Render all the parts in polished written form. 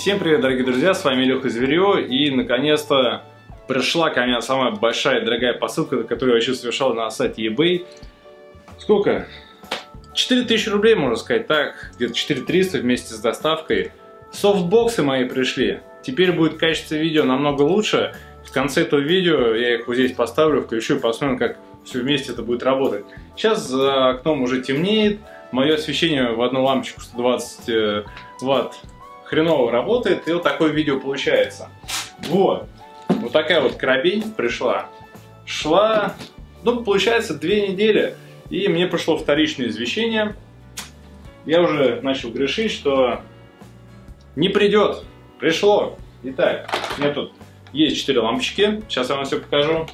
Всем привет, дорогие друзья, с вами Леха Зверев, и наконец-то пришла ко мне самая большая и дорогая посылка, которую я вообще совершал на сайте eBay. Сколько? 4000 рублей, можно сказать, так, где-то 4300 вместе с доставкой. Софтбоксы мои пришли. Теперь будет качество видео намного лучше. В конце этого видео я их вот здесь поставлю, включу и посмотрим, как все вместе это будет работать. Сейчас за окном уже темнеет. Мое освещение в одну лампочку 120 ватт хреново работает. И вот такое видео получается. Вот. Вот такая вот карабень пришла. Шла, ну, получается, 2 недели. И мне пришло вторичное извещение. Я уже начал грешить, что не придет. Пришло. Итак, у меня тут есть 4 лампочки. Сейчас я вам все покажу.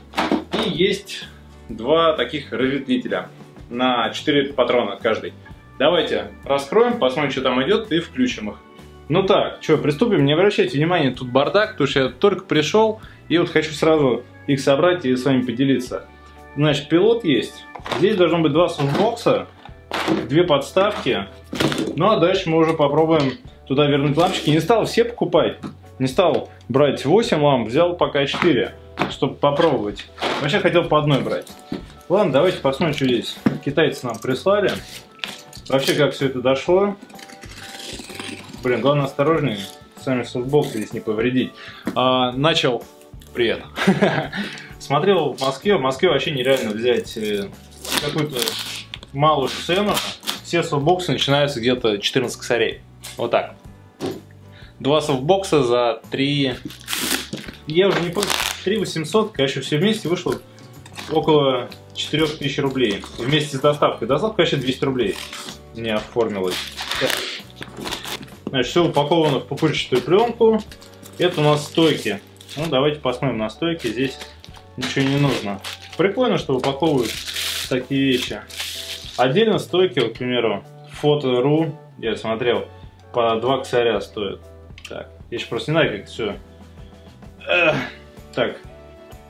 И есть 2 таких разветвителя на 4 патрона каждый. Давайте раскроем, посмотрим, что там идет, и включим их. Ну так, что, приступим. Не обращайте внимания, тут бардак, потому что я только пришел, и вот хочу сразу их собрать и с вами поделиться. Значит, пилот есть. Здесь должно быть 2 софтбокса, 2 подставки. Ну а дальше мы уже попробуем туда вернуть лампочки. Не стал все покупать, не стал брать 8 ламп, взял пока 4, чтобы попробовать. Вообще хотел по одной брать. Ладно, давайте посмотрим, что здесь. Китайцы нам прислали. Вообще, как все это дошло. Блин, главное осторожнее, сами софтбоксы здесь не повредить. Начал. Привет. Смотрел в Москве вообще нереально взять какую-то малую цену. Все софтбоксы начинаются где-то 14 косарей. Вот так. 2 софтбокса за 3... Я уже не помню, 3800, короче, все вместе вышло около 4000 рублей. Вместе с доставкой. Доставка, конечно, 200 рублей не оформилась. Так. Значит, все упаковано в пупырчатую пленку. Это у нас стойки. Ну, давайте посмотрим на стойки. Здесь ничего не нужно. Прикольно, что упаковывают такие вещи. Отдельно стойки, вот, к примеру, Фото.ру, я смотрел, по 2 косаря стоят. Так, я же просто не знаю, как все. Так,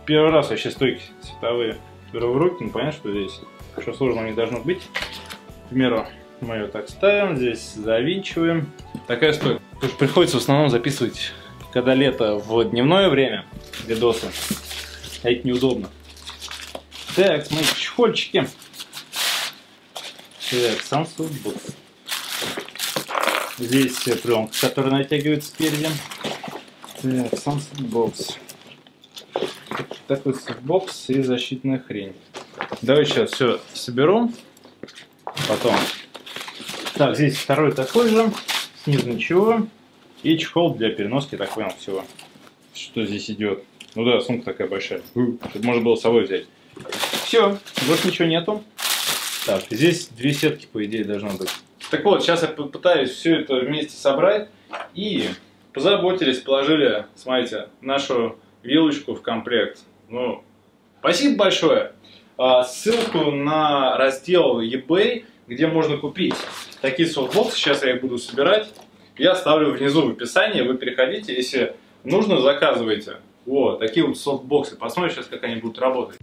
первый раз вообще стойки световые беру в руки, ну понятно, что здесь что сложного не должно быть. К примеру, мы ее так ставим, здесь завинчиваем. Такая стойка. Приходится в основном записывать, когда лето, в дневное время видосы. А это неудобно. Так, мои чехольчики. Так, сам софтбокс. Здесь пленка, которая натягивается спереди. Так, сам софтбокс. Такой софтбокс и защитная хрень. Давай сейчас все соберу. Потом. Так, здесь второй такой же. Снизу ничего. И чехол для переноски, так понял, всего. Что здесь идет? Ну да, сумка такая большая. Чтобы можно было с собой взять. Все, больше ничего нету. Так, здесь 2 сетки, по идее, должно быть. Так вот, сейчас я попытаюсь все это вместе собрать. И позаботились, положили, смотрите, нашу вилочку в комплект. Ну, спасибо большое. Ссылку на раздел eBay, где можно купить такие софтбоксы, сейчас я их буду собирать, я ставлю внизу в описании, вы переходите, если нужно, заказывайте. Вот, такие вот софтбоксы. Посмотрим сейчас, как они будут работать.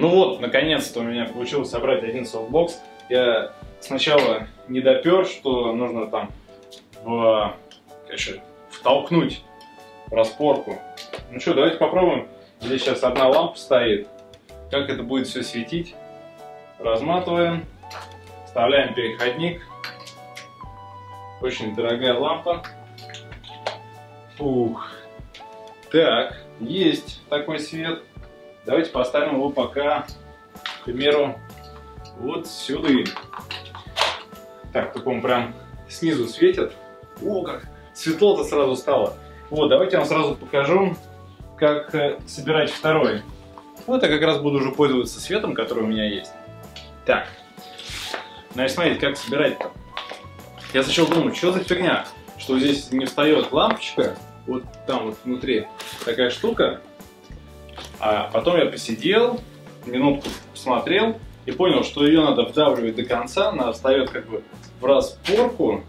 Ну вот, наконец-то у меня получилось собрать один софтбокс. Я сначала не допер, что нужно там втолкнуть распорку. Ну что, давайте попробуем. Здесь сейчас одна лампа стоит. Как это будет все светить. Разматываем. Вставляем переходник. Очень дорогая лампа. Фух. Так, есть такой свет. Давайте поставим его пока, к примеру, вот сюда. Так, только он прям снизу светит. О, как светло-то сразу стало. Вот, давайте я вам сразу покажу, как собирать второй. Вот я как раз буду уже пользоваться светом, который у меня есть. Так, значит, смотрите, как собирать-то. Я сначала думал, что за фигня, что здесь не встает лампочка, вот там вот внутри такая штука. А потом я посидел, минутку посмотрел и понял, что ее надо вдавливать до конца, она встает как бы в распорку,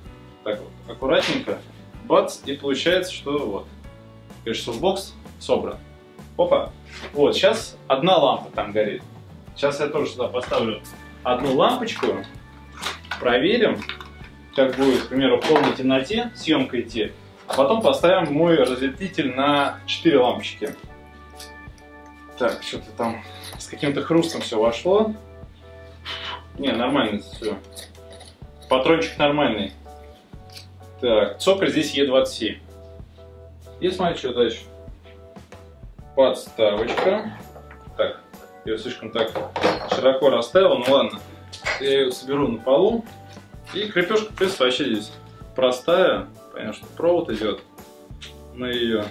так вот, аккуратненько, бац, и получается, что вот, конечно, софтбокс собран. Опа, вот, сейчас одна лампа там горит. Сейчас я тоже сюда поставлю одну лампочку, проверим, как будет, к примеру, в полной темноте съемка идти, а потом поставим мой разветвитель на 4 лампочки. Так, что-то там с каким-то хрустом все вошло. Не, нормально все. Патрончик нормальный. Так, цоколь здесь Е27. И смотри, что дальше. Подставочка. Так, я ее слишком так широко расставил. Ну ладно, я ее соберу на полу. И крепежка, в принципе, вообще здесь простая. Понятно, что провод идет на ее.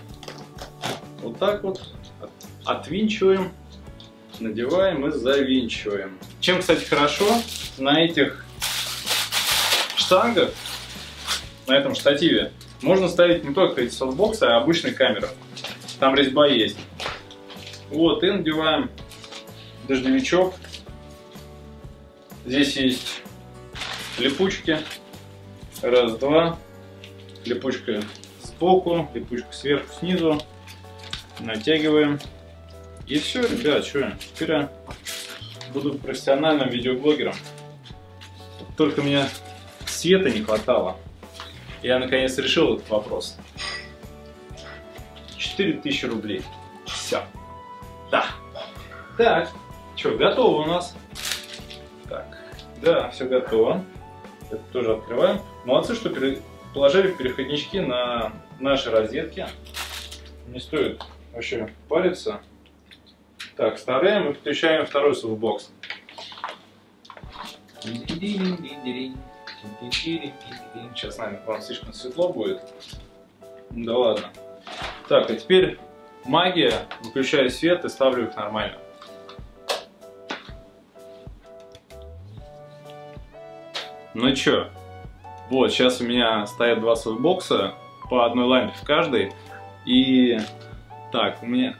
Вот так вот. Отвинчиваем, надеваем и завинчиваем. Чем, кстати, хорошо на этих штангах, на этом штативе, можно ставить не только эти софтбоксы, а обычные камеры. Там резьба есть. Вот, и надеваем дождевичок. Здесь есть липучки. Раз, два. Липучка сбоку, липучка сверху, снизу. Натягиваем. И все, ребят, что, теперь я буду профессиональным видеоблогером. Только мне света не хватало. Я наконец решил этот вопрос. 4000 рублей. Все. Да. Так, что, готово у нас. Так, да, все готово. Это тоже открываем. Молодцы, что положили переходнички на наши розетки. Не стоит вообще париться. Так, вставляем и подключаем второй софтбокс. Сейчас, наверное, вам слишком светло будет. Да ладно. Так, а теперь магия. Выключаю свет и ставлю их нормально. Ну чё. Вот, сейчас у меня стоят два софтбокса. По одной лампе в каждой. И так, у меня...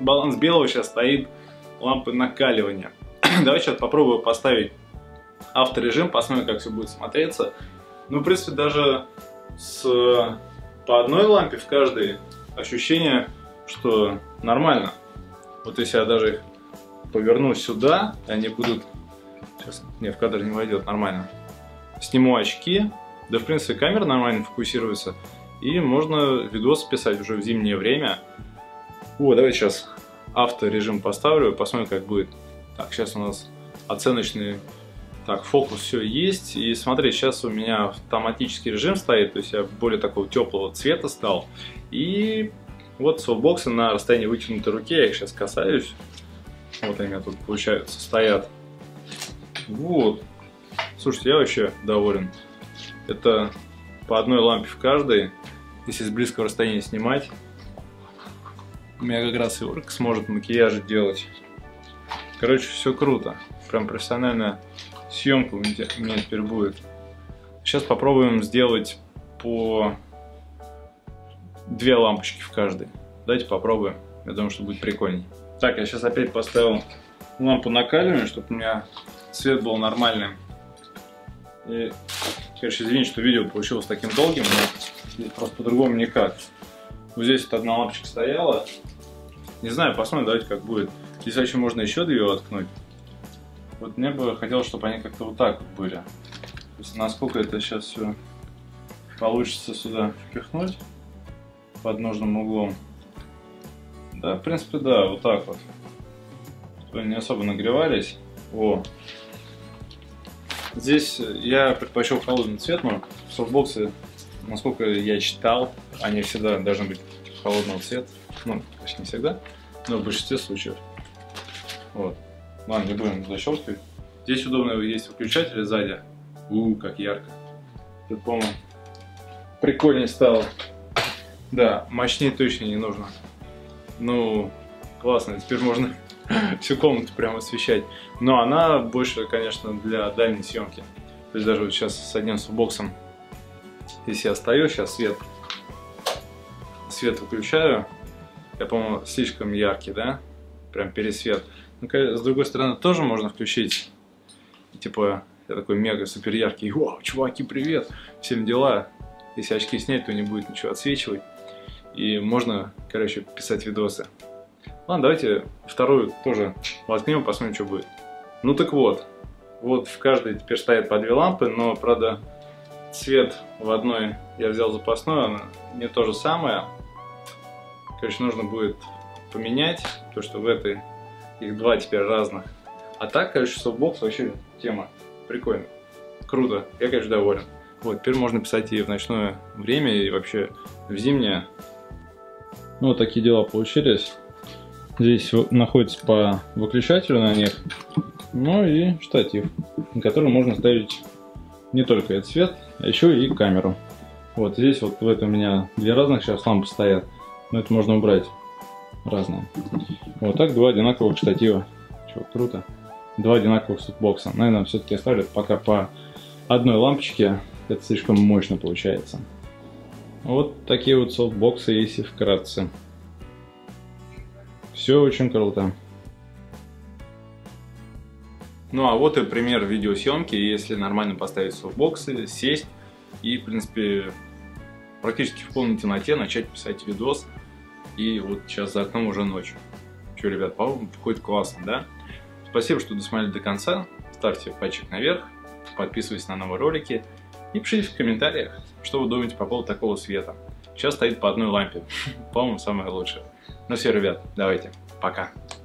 баланс белого сейчас стоит лампы накаливания. Давай сейчас попробую поставить авторежим, посмотрим, как все будет смотреться. Ну, в принципе, даже с по одной лампе в каждой ощущение, что нормально. Вот если я даже их поверну сюда, они будут... Сейчас, не, в кадр не войдет, нормально. Сниму очки, да, в принципе, камера нормально фокусируется. И можно видос писать уже в зимнее время. О, давай сейчас авторежим поставлю, посмотрим, как будет. Так, сейчас у нас оценочный, так, фокус все есть. И смотри, сейчас у меня автоматический режим стоит, то есть я более такого теплого цвета стал. И вот софтбоксы на расстоянии вытянутой руки, я их сейчас касаюсь. Вот они у меня тут, получается, стоят. Вот. Слушайте, я вообще доволен. Это по одной лампе в каждой, если с близкого расстояния снимать. У меня как раз и Орк сможет макияж делать. Короче, все круто. Прям профессиональная съемка у меня теперь будет. Сейчас попробуем сделать по 2 лампочки в каждой. Давайте попробуем. Я думаю, что будет прикольней. Так, я сейчас опять поставил лампу накаливания, чтобы у меня свет был нормальным. И, конечно, извините, что видео получилось таким долгим, но просто по-другому никак. Вот здесь вот одна лампочка стояла. Не знаю, посмотрим, давайте как будет. Здесь вообще можно еще 2 воткнуть. Вот мне бы хотелось, чтобы они как-то вот так вот были. То есть насколько это сейчас все получится сюда впихнуть под нужным углом. Да, в принципе, да, вот так вот. Они не особо нагревались. О! Здесь я предпочел холодный цвет, но софтбоксы, насколько я читал, они всегда должны быть холодного цвета. Ну, почти не всегда, но в большинстве случаев. Вот. Ладно, не будем защелкивать. Здесь удобно есть выключатель сзади. Как ярко. Тут, по-моему, прикольнее стало. Да, мощнее точно не нужно. Ну, классно, теперь можно всю комнату прямо освещать. Но она больше, конечно, для дальней съемки. То есть даже вот сейчас с одним софтбоксом Здесь я стою, сейчас свет выключаю. Я, по-моему, слишком яркий, да? Прям пересвет. Ну, с другой стороны, тоже можно включить. Типа, я такой мега-супер яркий. О, чуваки, привет! Всем дела. Если очки снять, то не будет ничего отсвечивать. И можно, короче, писать видосы. Ладно, давайте вторую тоже воткнем, посмотрим, что будет. Ну так вот. Вот в каждой теперь стоят по 2 лампы, но, правда, цвет в одной я взял запасной, она не то же самое. Короче, нужно будет поменять, то что в этой их 2 теперь разных. А так, короче, Softbox вообще тема. Прикольно. Круто. Я, конечно, доволен. Вот, теперь можно писать и в ночное время, и вообще в зимнее. Ну, вот такие дела получились. Здесь находится по выключателю на них, ну и штатив, на который можно ставить не только этот свет, а еще и камеру. Вот здесь вот в этом у меня 2 разных сейчас лампы стоят, но это можно убрать разные. Вот так 2 одинаковых штатива. Чего, круто. 2 одинаковых Softbox. Наверное, все-таки оставлю пока по одной лампочке. Это слишком мощно получается. Вот такие вот софтбоксы, если вкратце. Все очень круто. Ну а вот и пример видеосъемки, если нормально поставить софтбоксы, сесть и, в принципе, практически в полной темноте начать писать видос. И вот сейчас за окном уже ночь. Че, ребят, по-моему, выходит классно, да? Спасибо, что досмотрели до конца. Ставьте пальчик наверх, подписывайтесь на новые ролики. И пишите в комментариях, что вы думаете по поводу такого света. Сейчас стоит по одной лампе. По-моему, самое лучшее. Ну все, ребят, давайте. Пока.